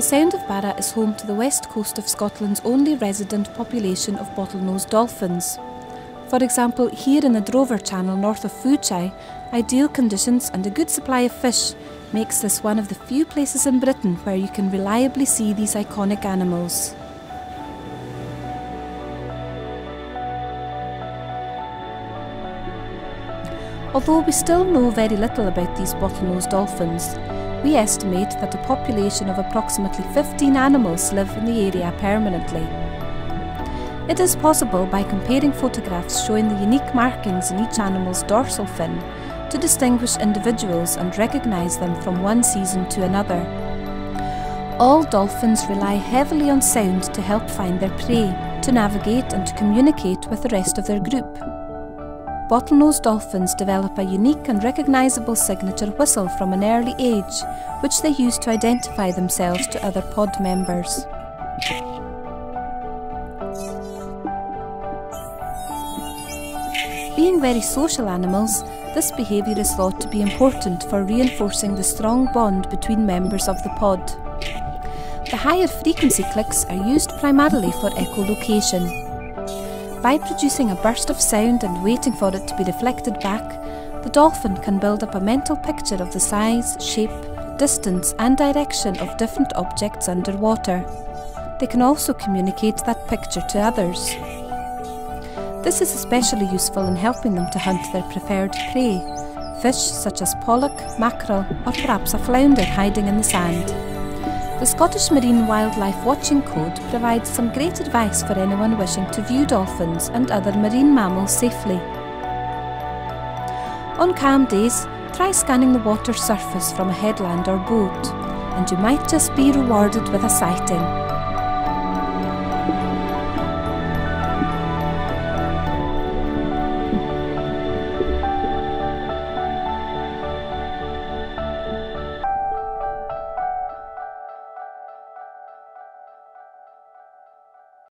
The Sound of Barra is home to the west coast of Scotland's only resident population of bottlenose dolphins. For example, here in the Drover Channel north of Fuchay, ideal conditions and a good supply of fish makes this one of the few places in Britain where you can reliably see these iconic animals. Although we still know very little about these bottlenose dolphins, we estimate that a population of approximately 15 animals live in the area permanently. It is possible by comparing photographs showing the unique markings in each animal's dorsal fin to distinguish individuals and recognize them from one season to another. All dolphins rely heavily on sound to help find their prey, to navigate and to communicate with the rest of their group. Bottlenose dolphins develop a unique and recognizable signature whistle from an early age, which they use to identify themselves to other pod members. Being very social animals, this behaviour is thought to be important for reinforcing the strong bond between members of the pod. The higher frequency clicks are used primarily for echolocation. By producing a burst of sound and waiting for it to be reflected back, the dolphin can build up a mental picture of the size, shape, distance and direction of different objects underwater. They can also communicate that picture to others. This is especially useful in helping them to hunt their preferred prey, fish such as pollock, mackerel or perhaps a flounder hiding in the sand. The Scottish Marine Wildlife Watching Code provides some great advice for anyone wishing to view dolphins and other marine mammals safely. On calm days, try scanning the water surface from a headland or boat, and you might just be rewarded with a sighting.